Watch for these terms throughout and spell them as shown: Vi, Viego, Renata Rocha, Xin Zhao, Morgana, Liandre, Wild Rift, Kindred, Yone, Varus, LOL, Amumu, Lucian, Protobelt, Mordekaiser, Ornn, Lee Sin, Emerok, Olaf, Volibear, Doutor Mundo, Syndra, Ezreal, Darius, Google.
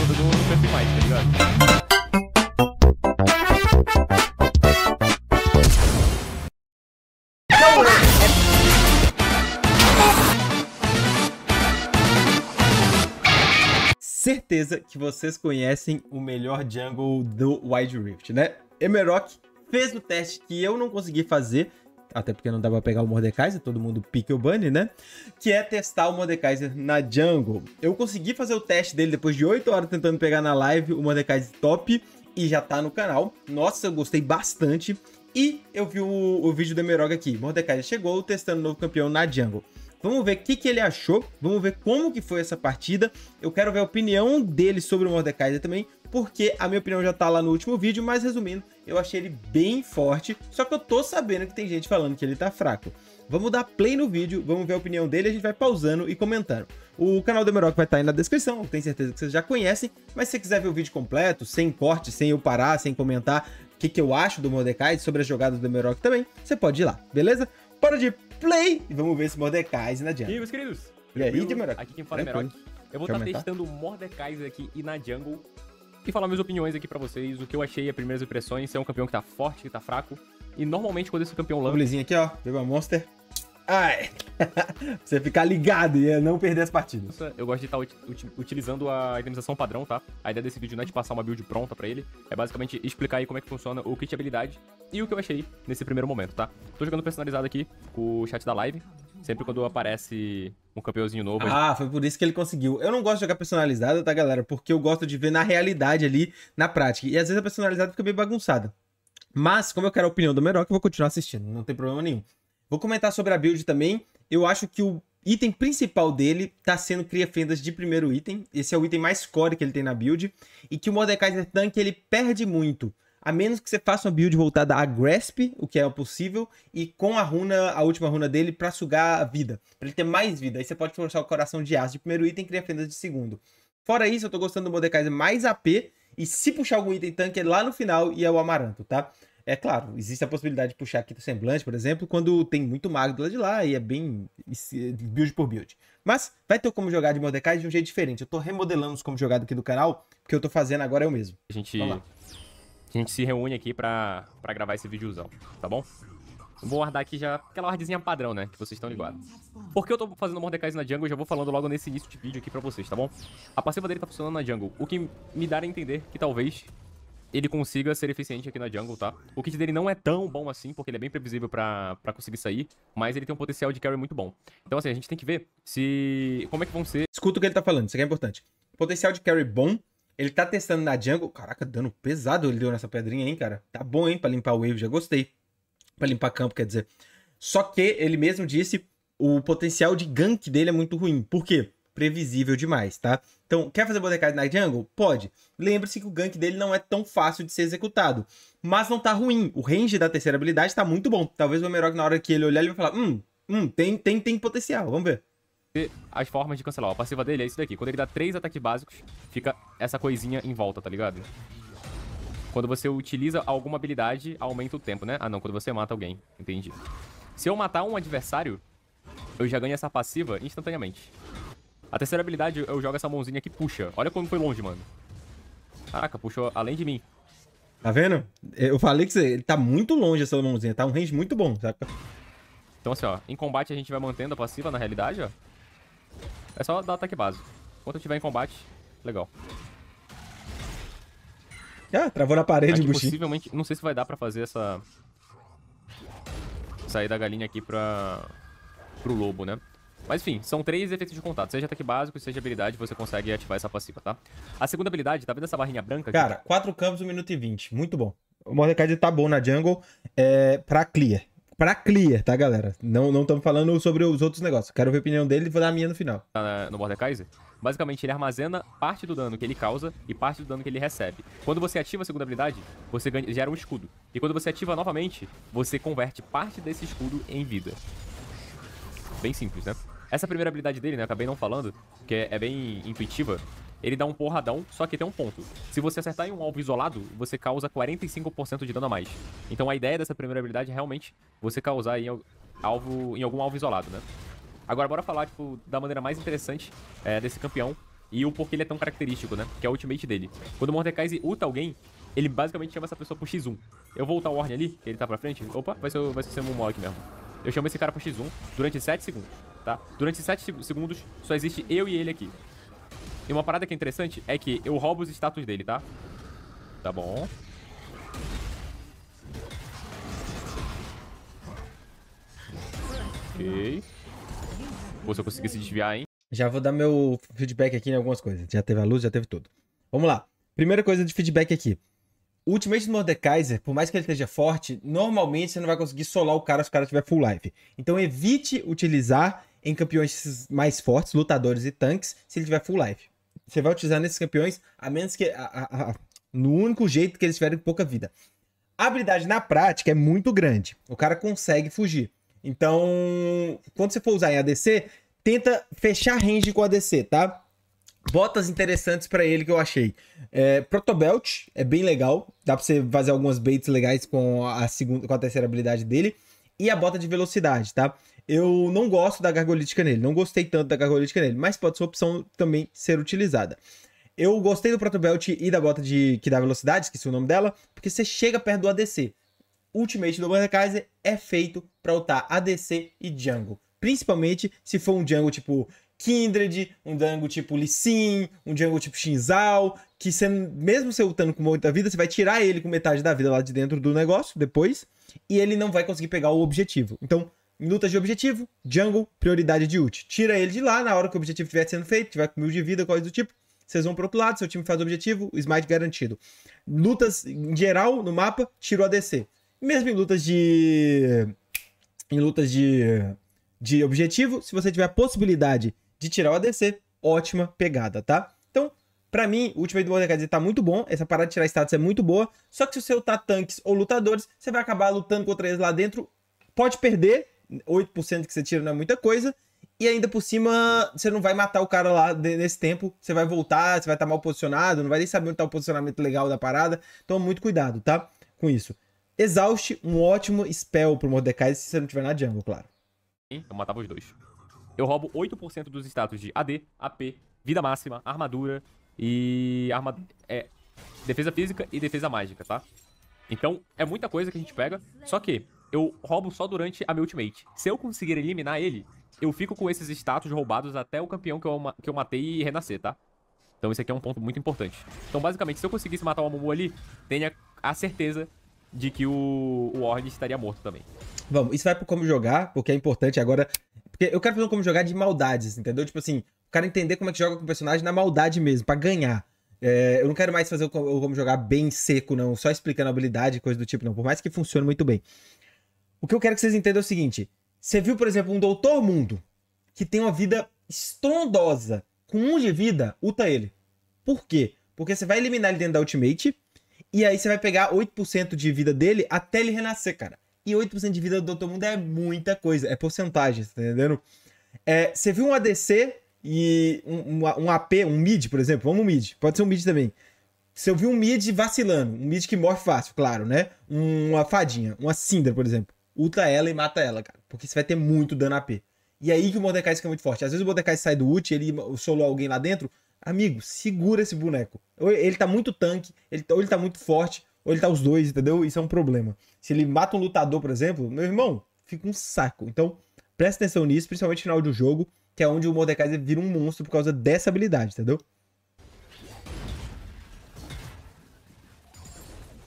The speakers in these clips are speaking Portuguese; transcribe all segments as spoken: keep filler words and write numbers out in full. eu vou no perfil mais, tá ligado? Certeza que vocês conhecem o melhor jungle do Wild Rift, né? Emerok fez o teste que eu não consegui fazer, até porque não dava pra pegar o Mordekaiser, todo mundo pica o bunny, né? Que é testar o Mordekaiser na jungle. Eu consegui fazer o teste dele depois de oito horas tentando pegar na live o Mordekaiser top e já tá no canal. Nossa, eu gostei bastante. E eu vi o, o vídeo do Emerok aqui. Mordekaiser chegou testando o novo campeão na jungle. Vamos ver o que, que ele achou, vamos ver como que foi essa partida. Eu quero ver a opinião dele sobre o Mordekaiser também, porque a minha opinião já tá lá no último vídeo, mas resumindo, eu achei ele bem forte, só que eu tô sabendo que tem gente falando que ele tá fraco. Vamos dar play no vídeo, vamos ver a opinião dele, a gente vai pausando e comentando. O canal do Emerok vai estar aí na descrição, eu tenho certeza que vocês já conhecem, mas se você quiser ver o vídeo completo, sem corte, sem eu parar, sem comentar o que, que eu acho do Mordekaiser, sobre as jogadas do Emerok também, você pode ir lá, beleza? Bora de play e vamos ver esse Mordekaiser na jungle. E aí, meus queridos? E aí, de Emerok? Aqui quem fala é Emerok. Eu vou estar testando o Mordekaiser aqui e na jungle e falar minhas opiniões aqui pra vocês, o que eu achei, as primeiras impressões, é um campeão que tá forte, que tá fraco. E normalmente quando esse campeão lança... Bublizinho aqui, ó. Beba a Monster. Ai! Você ficar ligado e não perder as partidas. Eu gosto de estar ut ut utilizando a itemização padrão, tá? A ideia desse vídeo não é de passar uma build pronta pra ele, é basicamente explicar aí como é que funciona o kit de habilidade e o que eu achei nesse primeiro momento, tá? Tô jogando personalizado aqui com o chat da live, sempre quando aparece um campeãozinho novo. Ah, gente... foi por isso que ele conseguiu. Eu não gosto de jogar personalizada, tá, galera? Porque eu gosto de ver na realidade ali, na prática. E às vezes a personalizada fica meio bagunçada. Mas, como eu quero a opinião do Emerok, eu vou continuar assistindo, não tem problema nenhum. Vou comentar sobre a build também. Eu acho que o item principal dele tá sendo cria-fendas de primeiro item. Esse é o item mais core que ele tem na build. E que o Mordekaiser tanque, ele perde muito. A menos que você faça uma build voltada a Grasp, o que é possível. E com a runa, a última runa dele, pra sugar a vida. Pra ele ter mais vida. Aí você pode forçar o coração de aço de primeiro item e cria-fendas de segundo. Fora isso, eu tô gostando do Mordekaiser mais A P. E se puxar algum item tanque, é lá no final e é o Amaranto, tá? É claro, existe a possibilidade de puxar aqui do semblante, por exemplo, quando tem muito mago do lado de lá e é bem build por build. Mas vai ter como jogar de Mordekaiser de um jeito diferente. Eu tô remodelando os como jogado aqui do canal, porque eu tô fazendo agora eu mesmo. A gente, a gente se reúne aqui pra, pra gravar esse videozão, tá bom? Eu vou guardar aqui já aquela ordinha padrão, né, que vocês estão ligados. Porque eu tô fazendo Mordekaiser na jungle, eu já vou falando logo nesse início de vídeo aqui pra vocês, tá bom? A passiva dele tá funcionando na jungle, o que me dá a entender que talvez... ele consiga ser eficiente aqui na jungle, tá? O kit dele não é tão bom assim, porque ele é bem previsível pra, pra conseguir sair, mas ele tem um potencial de carry muito bom. Então, assim, a gente tem que ver se... como é que vão ser... Escuta o que ele tá falando, isso aqui é importante. Potencial de carry bom, ele tá testando na jungle... Caraca, dano pesado ele deu nessa pedrinha, hein, cara? Tá bom, hein, pra limpar o wave, já gostei. Pra limpar campo, quer dizer. Só que, ele mesmo disse, o potencial de gank dele é muito ruim. Por quê? Previsível demais, tá? Então, quer fazer Mordekaiser na jungle? Pode. Lembre-se que o gank dele não é tão fácil de ser executado. Mas não tá ruim. O range da terceira habilidade tá muito bom. Talvez o Emerok, na hora que ele olhar, ele vai falar Hum, hum, tem, tem, tem potencial. Vamos ver. As formas de cancelar. A passiva dele é isso daqui. Quando ele dá três ataques básicos, fica essa coisinha em volta, tá ligado? Quando você utiliza alguma habilidade, aumenta o tempo, né? Ah, não. Quando você mata alguém. Entendi. Se eu matar um adversário, eu já ganho essa passiva instantaneamente. A terceira habilidade, eu jogo essa mãozinha aqui, puxa. Olha como foi longe, mano. Caraca, puxou além de mim. Tá vendo? Eu falei que você, ele tá muito longe essa mãozinha. Tá um range muito bom, saca? Então, assim, ó. Em combate, a gente vai mantendo a passiva, na realidade, ó. É só dar ataque básico. Enquanto eu tiver em combate, legal. Ah, travou na parede, o bichinho. Possivelmente, não sei se vai dar pra fazer essa... sair da galinha aqui pra... pro lobo, né? Mas enfim, são três efeitos de contato. Seja ataque básico, seja habilidade, você consegue ativar essa passiva, tá? A segunda habilidade, tá vendo essa barrinha branca aqui? Cara, quatro campos, um minuto e vinte. Muito bom. O Mordekaiser tá bom na jungle é, pra clear. Pra clear, tá, galera? Não estamos não falando sobre os outros negócios. Quero ver a opinião dele e vou dar a minha no final. No Mordekaiser, basicamente, ele armazena parte do dano que ele causa e parte do dano que ele recebe. Quando você ativa a segunda habilidade, você ganha, gera um escudo. E quando você ativa novamente, você converte parte desse escudo em vida. Bem simples, né? Essa primeira habilidade dele, né, eu acabei não falando, que é, é bem intuitiva, ele dá um porradão, só que tem um ponto. Se você acertar em um alvo isolado, você causa quarenta e cinco por cento de dano a mais. Então a ideia dessa primeira habilidade é realmente você causar em, alvo, em algum alvo isolado, né? Agora bora falar, tipo, da maneira mais interessante é, desse campeão E o porquê ele é tão característico, né? Que é a ultimate dele. Quando o Mordekaiser ulta alguém, ele basicamente chama essa pessoa pro xis um. Eu vou ultar o Ornn ali, que ele tá pra frente. Opa, vai ser o Mumol aqui mesmo. Eu chamo esse cara pro xis um durante sete segundos, tá? Durante sete segundos, só existe eu e ele aqui. E uma parada que é interessante é que eu roubo os status dele, tá? Tá bom. Ok. Pô, se eu conseguir se desviar, hein? Já vou dar meu feedback aqui em algumas coisas. Já teve a luz, já teve tudo. Vamos lá. Primeira coisa de feedback aqui. O ultimate do Mordekaiser, por mais que ele esteja forte, normalmente você não vai conseguir solar o cara se o cara tiver full life. Então evite utilizar em campeões mais fortes, lutadores e tanques, se ele tiver full life. Você vai utilizar nesses campeões, a menos que... A, a, a, no único jeito que eles tiverem pouca vida. A habilidade na prática é muito grande. O cara consegue fugir. Então, quando você for usar em A D C, tenta fechar range com A D C, tá? Botas interessantes pra ele que eu achei. É, Protobelt é bem legal. Dá pra você fazer algumas baits legais com a, segunda, com a terceira habilidade dele. E a bota de velocidade, tá? Eu não gosto da gargolítica nele. Não gostei tanto da gargolítica nele. Mas pode ser uma opção também ser utilizada. Eu gostei do Protobelt e da bota de que dá velocidade, esqueci o nome dela. Porque você chega perto do A D C. Ultimate do Mordekaiser é feito pra ultar A D C e jungle. Principalmente se for um jungle tipo... Kindred, um jungle tipo Lee Sin, um jungle tipo Xin Zhao, que você, mesmo você lutando com muita vida, você vai tirar ele com metade da vida lá de dentro do negócio, depois, e ele não vai conseguir pegar o objetivo. Então, em lutas de objetivo, jungle, prioridade de ult. Tira ele de lá, na hora que o objetivo estiver sendo feito, tiver com mil de vida, coisa do tipo, vocês vão pro outro lado, seu time faz o objetivo, smite garantido. Lutas, em geral, no mapa, tira o A D C. Mesmo em lutas de... Em lutas de... De objetivo, se você tiver a possibilidade de tirar o A D C, ótima pegada, tá? Então, pra mim, o ultimate do Mordekaiser tá muito bom. Essa parada de tirar status é muito boa. Só que se você lutar tanques ou lutadores, você vai acabar lutando contra eles lá dentro. Pode perder. oito por cento que você tira não é muita coisa. E ainda por cima, você não vai matar o cara lá nesse tempo. Você vai voltar, você vai estar mal posicionado. Não vai nem saber onde tá o posicionamento legal da parada. Então, muito cuidado, tá? Com isso. Exaust, um ótimo spell pro Mordekaiser se você não tiver na jungle, claro. Eu matava os dois. Eu roubo oito por cento dos status de A D, A P, vida máxima, armadura e... Arma... É, defesa física e defesa mágica, tá? Então, é muita coisa que a gente pega. Só que eu roubo só durante a minha ultimate. Se eu conseguir eliminar ele, eu fico com esses status roubados até o campeão que eu, que eu matei e renascer, tá? Então, esse aqui é um ponto muito importante. Então, basicamente, se eu conseguisse matar o Amumu ali, tenha a certeza de que o, o Ornn estaria morto também. Vamos, isso vai pro como jogar, porque é importante agora... Porque eu quero fazer um como jogar de maldades, entendeu? Tipo assim, o cara entender como é que joga com o personagem na maldade mesmo, pra ganhar. É, eu não quero mais fazer o como jogar bem seco, não. Só explicando a habilidade e coisa do tipo, não. Por mais que funcione muito bem. O que eu quero que vocês entendam é o seguinte. Você viu, por exemplo, um Doutor Mundo, que tem uma vida estrondosa, com um de vida, uta ele. Por quê? Porque você vai eliminar ele dentro da ultimate, e aí você vai pegar oito por cento de vida dele até ele renascer, cara. E oito por cento de vida do Doutor Mundo é muita coisa. É porcentagem, tá entendendo? É, você viu um A D C e um, um, um A P, um mid, por exemplo. Vamos um mid. Pode ser um mid também. Você viu um mid vacilando. Um mid que morre fácil, claro, né? Uma fadinha. Uma Syndra, por exemplo. Ulta ela e mata ela, cara. Porque você vai ter muito dano A P. E aí que o Mordekaiser fica muito forte. Às vezes o Mordekaiser sai do ult, ele solou alguém lá dentro. Amigo, segura esse boneco. Ou ele tá muito tanque, ele, ou ele tá muito forte... Ou ele tá os dois, entendeu? Isso é um problema. Se ele mata um lutador, por exemplo, meu irmão, fica um saco. Então, presta atenção nisso, principalmente no final do jogo, que é onde o Mordekaiser vira um monstro por causa dessa habilidade, entendeu?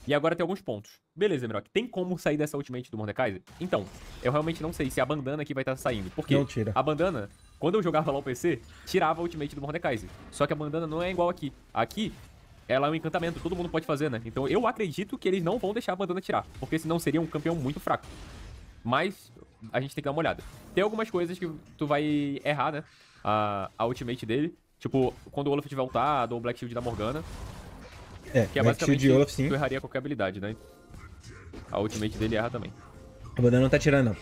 E agora tem alguns pontos. Beleza, Emerok, tem como sair dessa ultimate do Mordekaiser? Então, eu realmente não sei se a bandana aqui vai estar saindo. Porque não tira. A bandana, quando eu jogava lá o P C, tirava a ultimate do Mordekaiser. Só que a bandana não é igual aqui. Aqui... Ela é um encantamento, todo mundo pode fazer, né? Então eu acredito que eles não vão deixar a bandana tirar, porque senão seria um campeão muito fraco. Mas a gente tem que dar uma olhada. Tem algumas coisas que tu vai errar, né? A, a ultimate dele. Tipo, quando o Olaf tiver ultado ou o Black Shield da Morgana. É, que é Black basicamente Shield de Olaf, sim. Tu erraria qualquer habilidade, né? A ultimate dele erra também. A bandana não tá tirando, não.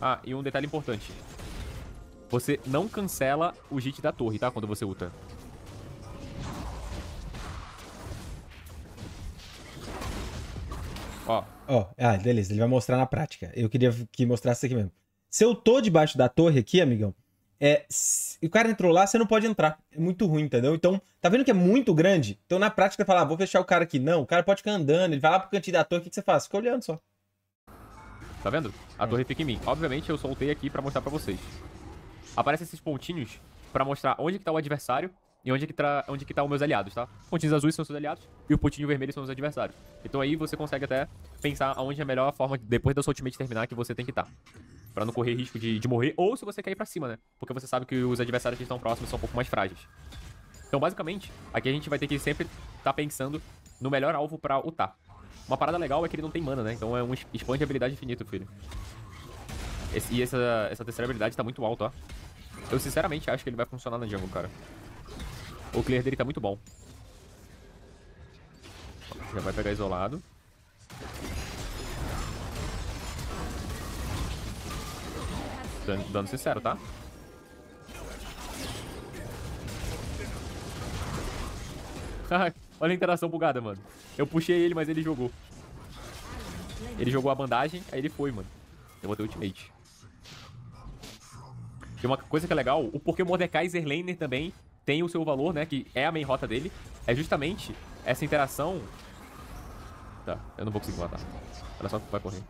Ah, e um detalhe importante. Você não cancela o G I T da torre, tá? Quando você ulta. Ó, oh. oh, ah, beleza, ele vai mostrar na prática. Eu queria que mostrasse aqui mesmo. Se eu tô debaixo da torre aqui, amigão, É, se o cara entrou lá, você não pode entrar. É muito ruim, entendeu? Então, tá vendo que é muito grande? Então, na prática, fala, ah, vou fechar o cara aqui. Não, o cara pode ficar andando, ele vai lá pro cantinho da torre, o que, que você faz? Fica olhando só. Tá vendo? A torre fica em mim. Obviamente, eu soltei aqui pra mostrar pra vocês. Aparecem esses pontinhos pra mostrar onde que tá o adversário e onde que tá, onde que tá os meus aliados, tá? Pontinhos azuis são os seus aliados e o pontinho vermelho são os adversários. Então aí você consegue até pensar aonde é a melhor forma, depois da sua ultimate terminar, que você tem que estar. Pra não correr risco de, de morrer, ou se você quer ir pra cima, né? Porque você sabe que os adversários que estão próximos são um pouco mais frágeis. Então, basicamente, aqui a gente vai ter que sempre estar pensando no melhor alvo pra ultar. Uma parada legal é que ele não tem mana, né? Então é um spam de habilidade infinito, filho. Esse, e essa, essa terceira habilidade tá muito alta, ó. Eu, sinceramente, acho que ele vai funcionar na jungle, cara. O clear dele tá muito bom. Já vai pegar isolado. Dando sincero, tá? Olha a interação bugada, mano. Eu puxei ele, mas ele jogou. Ele jogou a bandagem, aí ele foi, mano. Eu botei ultimate. E uma coisa que é legal, o porquê Mordekaiser laner também tem o seu valor, né? Que é a main rota dele. É justamente essa interação... Tá, eu não vou conseguir matar. Olha só que vai correr.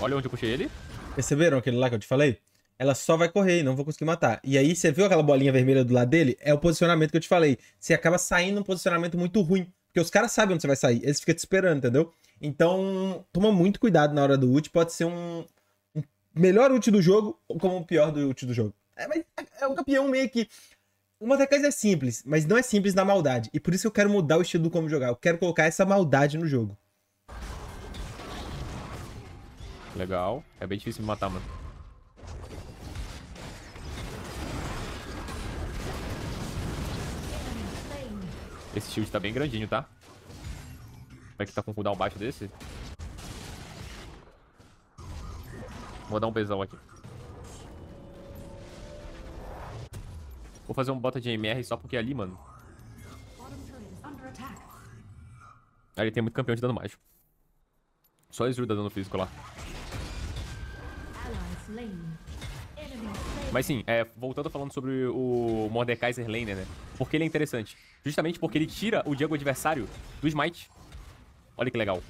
Olha onde eu puxei ele. Perceberam aquele lá que eu te falei? Ela só vai correr e não vou conseguir matar. E aí, você viu aquela bolinha vermelha do lado dele? É o posicionamento que eu te falei. Você acaba saindo um posicionamento muito ruim. Porque os caras sabem onde você vai sair. Eles ficam te esperando, entendeu? Então, toma muito cuidado na hora do ult. Pode ser um, um melhor ult do jogo como o pior do ult do jogo. É, mas é um campeão meio que... Uma outra coisa é simples, mas não é simples na maldade. E por isso eu quero mudar o estilo do como jogar. Eu quero colocar essa maldade no jogo. Legal. É bem difícil me matar, mano. Esse shield tá bem grandinho, tá? Como é que tá com o cooldown baixo desse? Vou dar um bezão aqui. Vou fazer um bota de M R só porque ali, mano... Ali tem muito campeão de dano mágico. Só Ezreal dando físico lá. Mas sim, é, voltando falando sobre o Mordekaiser laner, né? Porque ele é interessante. Justamente porque ele tira o jungle adversário do smite. Olha que legal.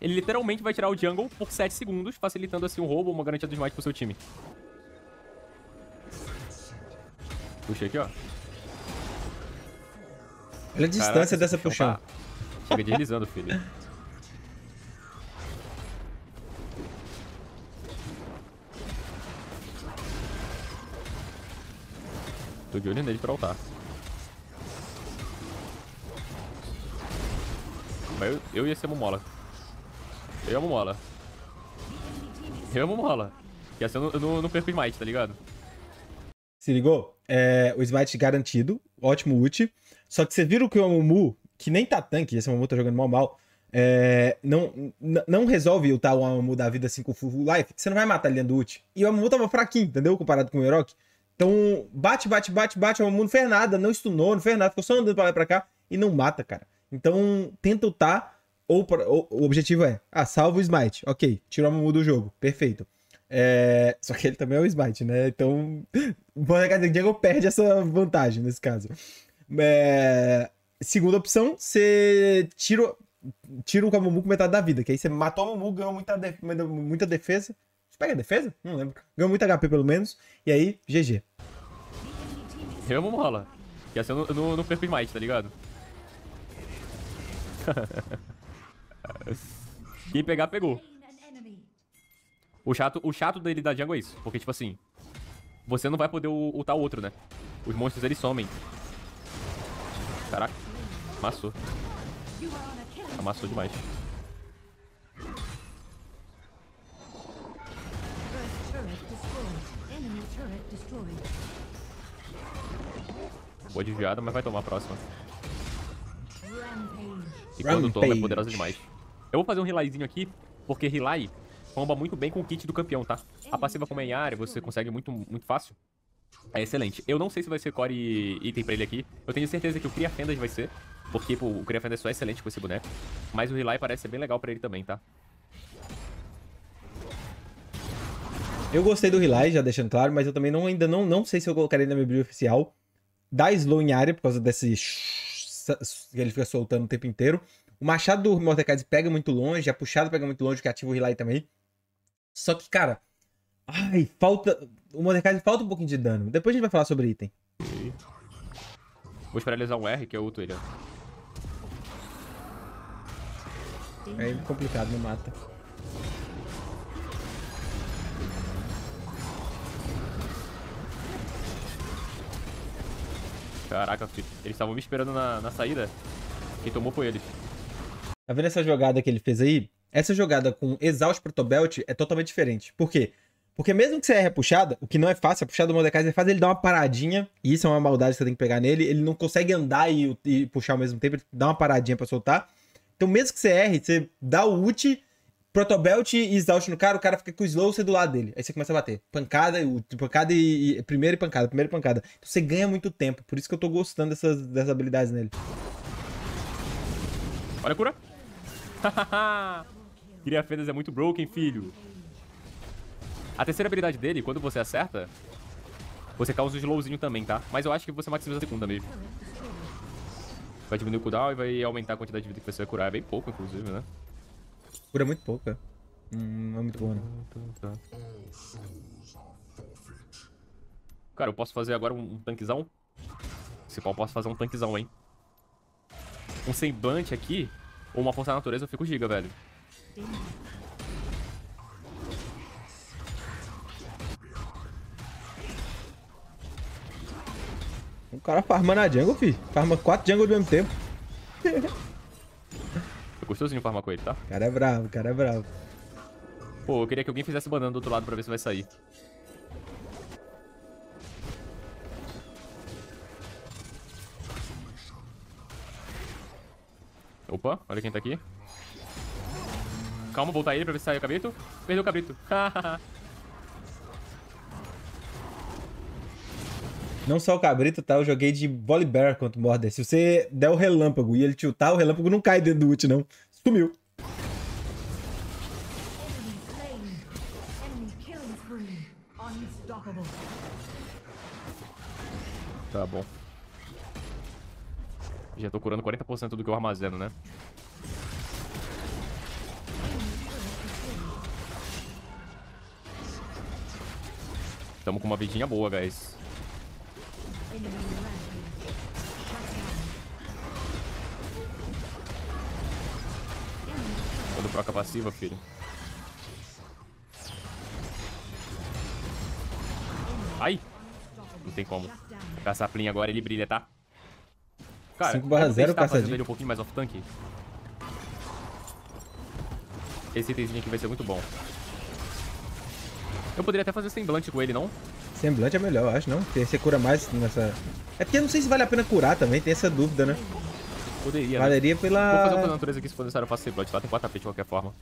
Ele literalmente vai tirar o jungle por sete segundos, facilitando assim um roubo ou uma garantia do smite pro seu time. Puxei aqui, ó. Olha a distância. Caraca, dessa puxada. Tá... Chega deslizando, filho. Tô de olho nele pra ultar. Mas eu, eu ia ser Mumola. Eu amo Mola. Eu amo Mola. E assim eu não, eu não, eu não perco o smite, tá ligado? Se ligou? É, o smite garantido. Ótimo ult. Só que você viram que o Amumu, que nem tá tanque, esse Amumu tá jogando mal mal, é, não, não resolve ultar o Amumu da vida assim com full life. Você não vai matar ele dentro do ult. E o Amumu tava fraquinho, entendeu? Comparado com o Emerok. Então, bate, bate, bate, bate, o Amumu não fez nada, não stunou, não fez nada, ficou só andando pra lá e pra cá e não mata, cara. Então, tenta ultar, ou, ou o objetivo é, ah, salva o smite, ok, tira o Amumu do jogo, perfeito. É... Só que ele também é o smite, né? Então, o Mordekaiser Jungle perde essa vantagem nesse caso. É... Segunda opção, você tira, tira o Amumu com metade da vida, que aí você matou o Amumu, ganhou muita, def... muita defesa. Pega a defesa? Não lembro. Ganhou muito H P pelo menos. E aí, G G. Eu amo rola. E assim eu não, não perco smite, tá ligado? Quem pegar, pegou. O chato, o chato dele da jungle é isso. Porque, tipo assim, você não vai poder ultar o outro, né? Os monstros, eles somem. Caraca. Amassou. Amassou demais. Boa desviada, mas vai tomar a próxima. E quando toma é poderosa demais. Eu vou fazer um relayzinho aqui, porque relay comba muito bem com o kit do campeão, tá? A passiva como é em área, você consegue muito, muito fácil. É excelente. Eu não sei se vai ser core item pra ele aqui. Eu tenho certeza que o Cria Fendas vai ser, porque pô, o Cria Fendas só é excelente com esse boneco. Mas o relay parece ser bem legal pra ele também, tá? Eu gostei do Relight, já deixando claro, mas eu também não, ainda não, não sei se eu colocaria na minha build oficial. Dá slow em área, por causa desse... que ele fica soltando o tempo inteiro. O machado do Mordekaiser pega muito longe, a puxada pega muito longe, que ativa o Relight também. Só que, cara... Ai, falta... O Mordekaiser falta um pouquinho de dano. Depois a gente vai falar sobre item. Vou esperar ele usar um R, que eu ulto ele, ó. É complicado, me mata. Caraca, filho. Eles estavam me esperando na, na saída. Quem tomou foi eles. Tá vendo essa jogada que ele fez aí? Essa jogada com Exaust Protobelt é totalmente diferente. Por quê? Porque mesmo que você erre a puxada, o que não é fácil, a puxada do Mordekaiser faz ele dar uma paradinha, e isso é uma maldade que você tem que pegar nele, ele não consegue andar e, e puxar ao mesmo tempo, ele dá uma paradinha pra soltar. Então mesmo que você erre, você dá o ult, Protobelt e Exaust no cara, o cara fica com o slow, você do lado dele. Aí você começa a bater. Pancada, pancada e, e primeira e pancada, primeira e pancada. Então você ganha muito tempo, por isso que eu tô gostando dessas, dessas habilidades nele. Olha a cura. Cria Fendas é muito broken, filho. A terceira habilidade dele, quando você acerta, você causa um slowzinho também, tá? Mas eu acho que você maximiza a segunda mesmo. Vai diminuir o cooldown e vai aumentar a quantidade de vida que você vai curar. É bem pouco, inclusive, né? Cura muito pouca. Hum, não é muito bom, né? Cara, eu posso fazer agora um tanquezão? Se pau, eu posso fazer um tanquezão, hein? Um semblante aqui, ou uma força da natureza, eu fico giga, velho. O cara farma na jungle, fi. Farma quatro jungles ao mesmo tempo. Tô gostosinho de farmar com ele, tá? O cara é bravo, o cara é bravo. Pô, eu queria que alguém fizesse banana do outro lado pra ver se vai sair. Opa, olha quem tá aqui. Calma, voltar ele pra ver se sai o cabrito. Perdeu o cabrito. Não só o cabrito, tá? Eu joguei de Volibear contra o Mordekaiser. Se você der o relâmpago e ele tiltar, o relâmpago não cai dentro do ult, não. Sumiu. Tá bom. Já tô curando quarenta por cento do que eu armazeno, né? Tamo com uma vidinha boa, guys. Tô do proca passiva, filho. Ai! Não tem como. Com a saplinha agora ele brilha, tá? Cara, cinco barra zero, tá fazendo ele um pouquinho mais off-tank. Esse itemzinho aqui vai ser muito bom. Eu poderia até fazer semblante com ele, não? Semblante é melhor, eu acho, não? Porque você cura mais nessa... É porque eu não sei se vale a pena curar também, tem essa dúvida, né? Poderia, Valeria né? pela... Vou fazer uma natureza aqui, se for necessário eu faço semblante, lá tem quatro A P de qualquer forma.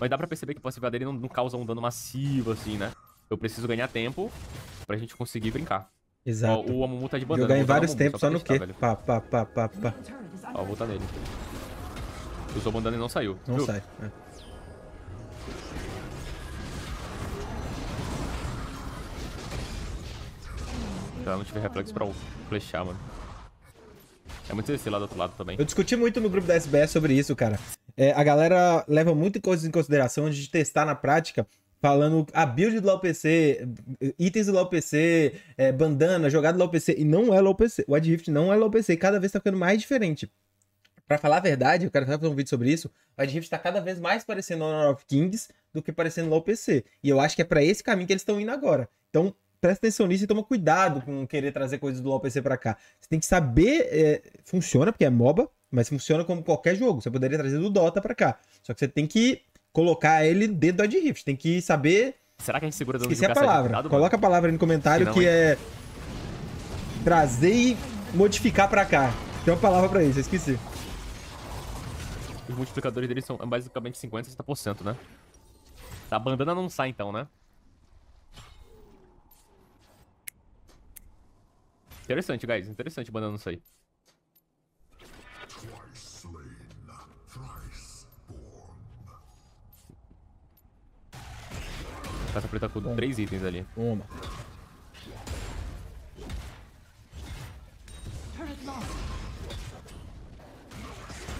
Mas dá pra perceber que o passivo dele não, não causa um dano massivo, assim, né? Eu preciso ganhar tempo pra gente conseguir brincar. Exato. Ó, o Amumu tá de bandana. Jogar em vários tempos, só no Q. Pá, pá, pá, pá, pá. Ó, vou voltar nele. Usou bandana e não saiu. Não viu? Sai. É. Tá, não tive reflexo pra flechar, mano. É muito esse lá do outro lado também. Eu discuti muito no grupo da S B S sobre isso, cara. É, a galera leva muito coisas em consideração de testar na prática... Falando a build do L O L P C, itens do L O L P C, é, bandana, jogada do L O L P C. E não é L O L P C. O Wild Rift não é L O L P C. Cada vez tá ficando mais diferente. Pra falar a verdade, eu quero fazer um vídeo sobre isso. O Wild Rift tá cada vez mais parecendo Honor of Kings do que parecendo L O L P C. E eu acho que é pra esse caminho que eles estão indo agora. Então, presta atenção nisso e toma cuidado com querer trazer coisas do L O L P C pra cá. Você tem que saber... É, funciona, porque é MOBA, mas funciona como qualquer jogo. Você poderia trazer do Dota pra cá. Só que você tem que... colocar ele dentro do Wild Rift. Tem que saber... Será que a gente segura dando esqueci a palavra. Dado, coloca a palavra aí no comentário, senão, que é... trazer e modificar pra cá. Tem uma palavra pra isso, eu esqueci. Os multiplicadores dele são basicamente cinquenta a sessenta por cento, né? A bandana não sai, então, né? Interessante, guys. Interessante a bandana não sair. Caça preta com Toma. três itens ali. Toma.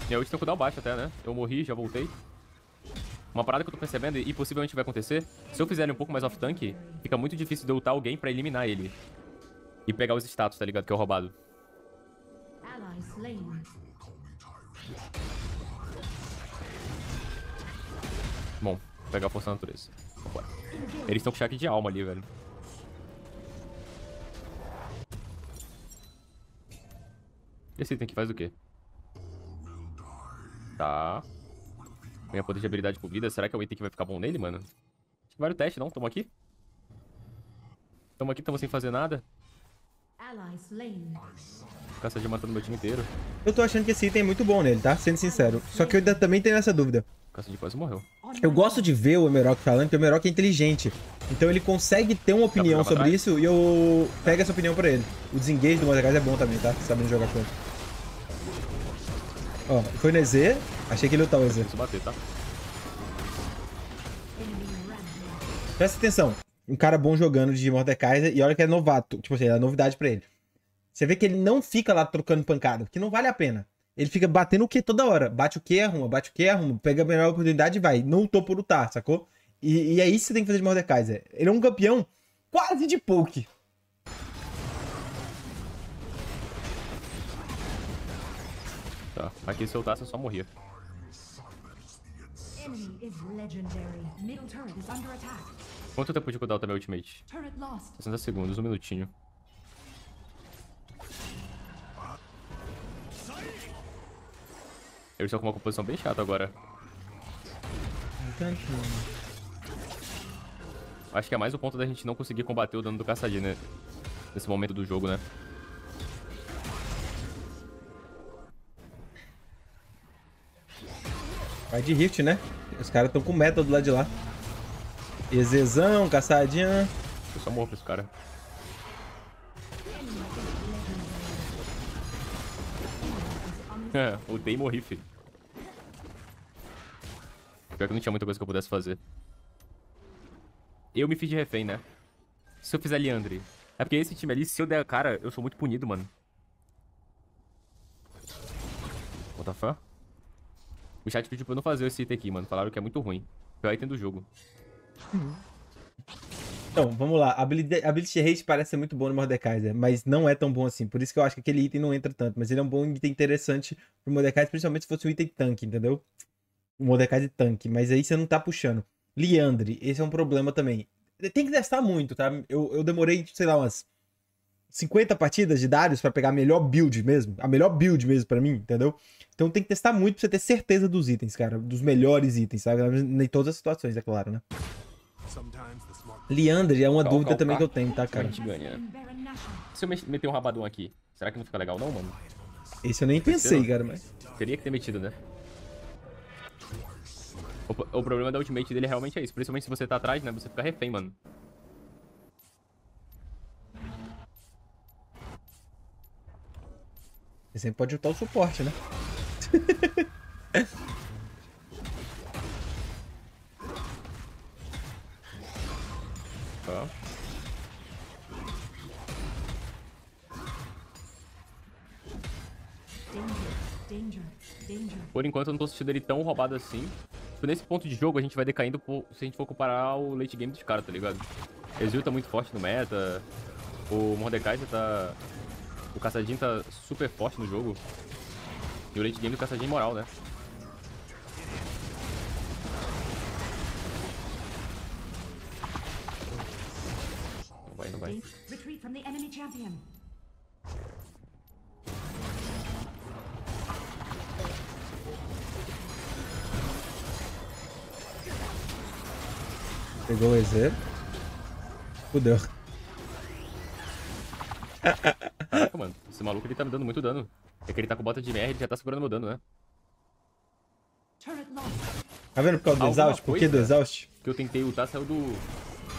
Minha ult tem cooldown baixo até, né? Eu morri, já voltei. Uma parada que eu tô percebendo, e possivelmente vai acontecer, se eu fizer um pouco mais off-tank, fica muito difícil de eu ultar alguém pra eliminar ele. E pegar os status, tá ligado? Que é o roubado. Bom, vou pegar a força da natureza. Vambora. Eles estão com cheque de alma ali, velho. Esse item aqui faz o quê? Tá. Ganha poder de habilidade com vida. Será que é o item que vai ficar bom nele, mano? Acho que vale o teste, não? Tamo aqui? Tamo aqui, tamo sem fazer nada. Caça de matando meu time inteiro. Eu tô achando que esse item é muito bom nele, tá? Sendo sincero. Só que eu ainda também tenho essa dúvida. Caça de quase morreu. Eu gosto de ver o Emerok falando, porque o Emerok é inteligente. Então ele consegue ter uma opinião sobre atrás? Isso e eu pego essa opinião pra ele. O desengage do Mordekaiser é bom também, tá? Sabendo jogar com ele. Ó, foi no E Z. Achei que ele lutou o E Z. Preciso bater, tá? Presta atenção. Um cara bom jogando de Mordekaiser, e olha que é novato. Tipo assim, é novidade pra ele. Você vê que ele não fica lá trocando pancada, porque não vale a pena. Ele fica batendo o Q toda hora. Bate o Q, arruma, bate o Q, arruma. Pega a melhor oportunidade e vai. Não tô por lutar, sacou? E, e é isso que você tem que fazer de Mordekaiser. Ele é um campeão quase de poke. Tá, aqui se eu tasse eu só morria. Quanto tempo de cooldown tá meu ultimate? sessenta segundos, um minutinho. Eles estão com uma composição bem chata agora. Acho que é mais o ponto da gente não conseguir combater o dano do caçadinho, né? Nesse momento do jogo, né? Vai de Rift, né? Os caras estão com meta do lado de lá. Ezezão, caçadinha. Eu só morro pra esse cara. É, odeio morrer, filho. Pior que não tinha muita coisa que eu pudesse fazer. Eu me fiz de refém, né? Se eu fizer Liandre. É porque esse time ali, se eu der a cara, eu sou muito punido, mano. What the fuck? O chat pediu pra eu não fazer esse item aqui, mano. Falaram que é muito ruim. Pior item do jogo. Então, vamos lá. A Ability Rate parece ser muito boa no Mordekaiser, mas não é tão bom assim. Por isso que eu acho que aquele item não entra tanto. Mas ele é um bom item interessante pro Mordekaiser, principalmente se fosse um item tanque, entendeu? O Mordekaiser tanque. Mas aí você não tá puxando. Liandre, esse é um problema também. Tem que testar muito, tá? Eu, eu demorei, sei lá, umas cinquenta partidas de Darius pra pegar a melhor build mesmo. A melhor build mesmo pra mim, entendeu? Então tem que testar muito pra você ter certeza dos itens, cara. Dos melhores itens, sabe? Em todas as situações, é claro, né? Liandre é uma calma, dúvida calma, também calma. que eu tenho, tá, cara? A gente ganha. Se eu meter um rabadão aqui, será que não fica legal não, mano? Esse eu nem pensei, não. cara, mas... Teria que ter metido, né? O, o problema da ultimate dele realmente é isso. Principalmente se você tá atrás, né? Você fica refém, mano. Você sempre pode ultar o suporte, né? Tá. Por enquanto eu não tô sentindo ele tão roubado assim. Nesse ponto de jogo a gente vai decaindo por, se a gente for comparar o late game dos caras, tá ligado? Ezreal tá muito forte no meta. O Mordekaiser tá... O Caçadinho tá super forte no jogo. E o late game do Caçadinho é moral, né? Não vai. Pegou o E Z. Fudeu. Caraca, mano. Esse maluco ele tá me dando muito dano. É que ele tá com bota de M R, ele já tá segurando meu dano, né? Tá vendo por causa do exaust? Por que do exaust? Que eu tentei ultar, saiu do...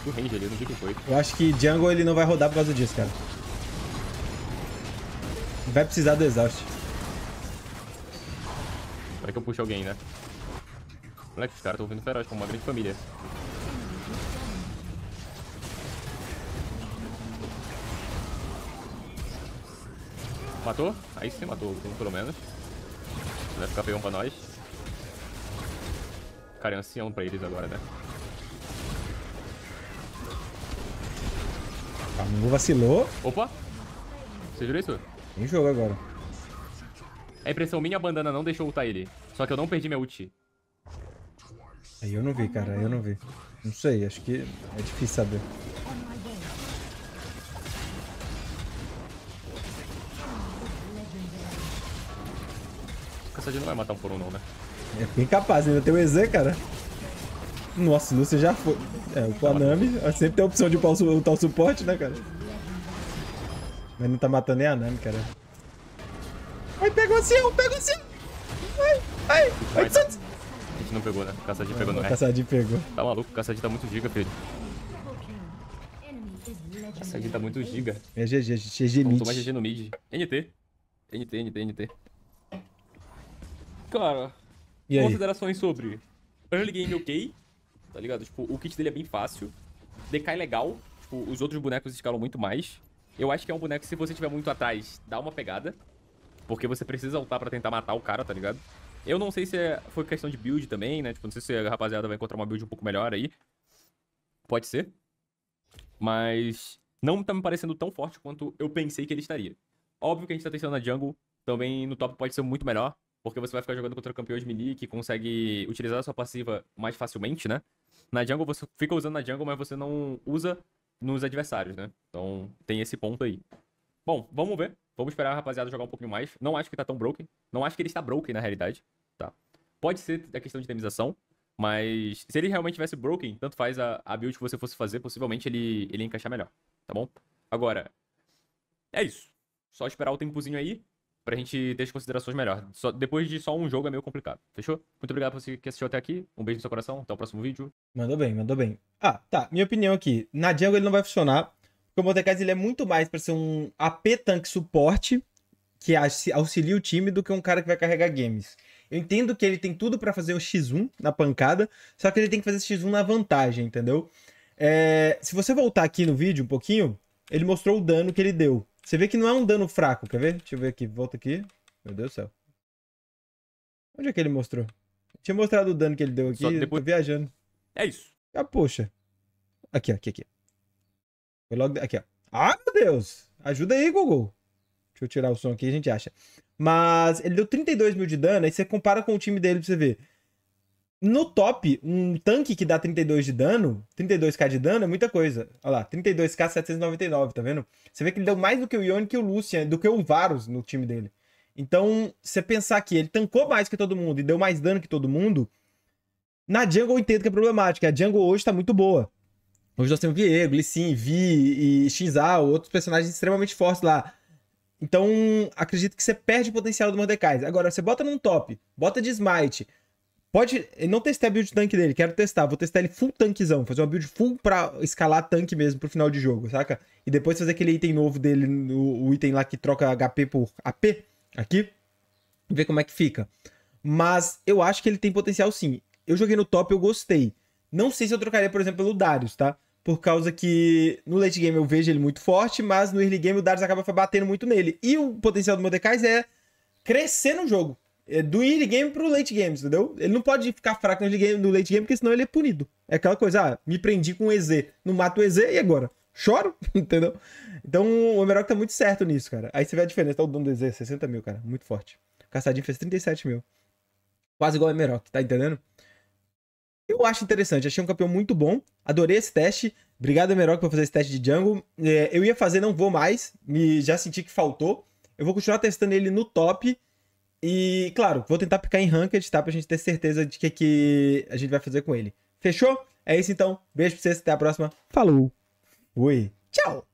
do range ali, não sei o que foi. Eu acho que jungle ele não vai rodar por causa disso, cara. Vai precisar do exaust. Será que eu puxo alguém, né? Moleque, os caras estão vindo feroz, como uma grande família. Matou? Aí sim matou o pelo menos. Vai ficar feio pra nós. Cara, é ancião pra eles agora, né? A Amumu vacilou. Opa! Você jurou isso? Tem jogo agora. A impressão minha, a bandana não deixou ultar ele. Só que eu não perdi minha ult. Aí eu não vi, cara. Eu não vi. Não sei, acho que é difícil saber. Caçadinho não vai matar um por um, não, né? É bem capaz, ainda tem o E Z, cara. Nossa, o Lucian já foi. É, o Panami sempre tem a opção de lutar o suporte, né, cara? Mas não tá matando nem a Nami, cara. Ai, pega o ancião, pega o ancião! Ai, ai, ai, ai, ai. A gente não pegou, né? O caçadinho pegou, não é? O caçadinho pegou. Tá maluco, o caçadinho tá muito giga, filho. O caçadinho tá muito giga. É G G, a gente é G mid. Vamos tomar G G no mid. N T. N T, N T, N T. Cara, e considerações aí? Sobre early game ok, tá ligado? Tipo, o kit dele é bem fácil. D K é legal. Tipo, os outros bonecos escalam muito mais. Eu acho que é um boneco que se você estiver muito atrás, dá uma pegada. Porque você precisa ultar pra tentar matar o cara, tá ligado? Eu não sei se é, foi questão de build também, né? Tipo, não sei se a rapaziada vai encontrar uma build um pouco melhor aí. Pode ser. Mas não tá me parecendo tão forte quanto eu pensei que ele estaria. Óbvio que a gente tá testando na jungle. Também no top pode ser muito melhor. Porque você vai ficar jogando contra campeões de melee que consegue utilizar a sua passiva mais facilmente, né? Na jungle você fica usando na jungle, mas você não usa nos adversários, né? Então tem esse ponto aí. Bom, vamos ver. Vamos esperar a rapaziada jogar um pouquinho mais. Não acho que tá tão broken. Não acho que ele está broken na realidade. Tá. Pode ser a questão de itemização, mas se ele realmente tivesse broken, tanto faz a, a build que você fosse fazer, possivelmente ele, ele ia encaixar melhor, tá bom? Agora, é isso. Só esperar o tempozinho aí pra gente ter as considerações melhores. Só, depois de só um jogo é meio complicado, fechou? Muito obrigado por você que assistiu até aqui, um beijo no seu coração, até o próximo vídeo. Mandou bem, mandou bem. Ah, tá, minha opinião aqui, na jungle ele não vai funcionar, porque o Mordekaiser ele é muito mais pra ser um A P tanque suporte, que auxilia o time, do que um cara que vai carregar games. Eu entendo que ele tem tudo pra fazer um xis um na pancada, só que ele tem que fazer xis um na vantagem, entendeu? É, se você voltar aqui no vídeo um pouquinho, ele mostrou o dano que ele deu. Você vê que não é um dano fraco, quer ver? Deixa eu ver aqui, volta aqui. Meu Deus do céu. Onde é que ele mostrou? Tinha mostrado o dano que ele deu aqui, depois... tô viajando. É isso. Ah, poxa. Aqui, ó, aqui, aqui. Foi logo... Aqui, ó. Ah, meu Deus! Ajuda aí, Google. Deixa eu tirar o som aqui, a gente acha. Mas ele deu trinta e dois mil de dano, aí você compara com o time dele pra você ver. No top, um tanque que dá trinta e dois de dano, trinta e dois k de dano é muita coisa. Olha lá, trinta e dois k setecentos e noventa e nove, tá vendo? Você vê que ele deu mais do que o Yone, que o Lucian, do que o Varus no time dele. Então, você pensar que ele tancou mais que todo mundo e deu mais dano que todo mundo, na jungle eu entendo que é problemática. A jungle hoje tá muito boa. Hoje nós temos Viego, Lee Sin, Vi e Xin Zhao, outros personagens extremamente fortes lá. Então, acredito que você perde o potencial do Mordekaiser. Agora, você bota num top, bota de smite. Pode... Eu não testei a build tanque dele, quero testar. Vou testar ele full tanquezão, fazer uma build full pra escalar tanque mesmo pro final de jogo, saca? E depois fazer aquele item novo dele, o item lá que troca H P por A P, aqui. Ver como é que fica. Mas eu acho que ele tem potencial sim. Eu joguei no top, eu gostei. Não sei se eu trocaria, por exemplo, pelo Darius, tá? Por causa que no late game eu vejo ele muito forte, mas no early game o Darius acaba batendo muito nele. E o potencial do Mordekaiser é crescer no jogo. É do early game pro late game, entendeu? Ele não pode ficar fraco no, early game, no late game, porque senão ele é punido. É aquela coisa, ah, me prendi com o E Z, não mato o E Z e agora? Choro, entendeu? Então o Emerok tá muito certo nisso, cara. Aí você vê a diferença, tá o dono do E Z, sessenta mil, cara, muito forte. O Caçadinho fez trinta e sete mil. Quase igual o Emerok, tá entendendo? Eu acho interessante, achei um campeão muito bom, adorei esse teste, obrigado Emerok por fazer esse teste de jungle, é, eu ia fazer, não vou mais, me, já senti que faltou, eu vou continuar testando ele no top e, claro, vou tentar picar em ranked, tá, pra gente ter certeza de que, que a gente vai fazer com ele. Fechou? É isso então, beijo pra vocês, até a próxima, falou, fui, tchau!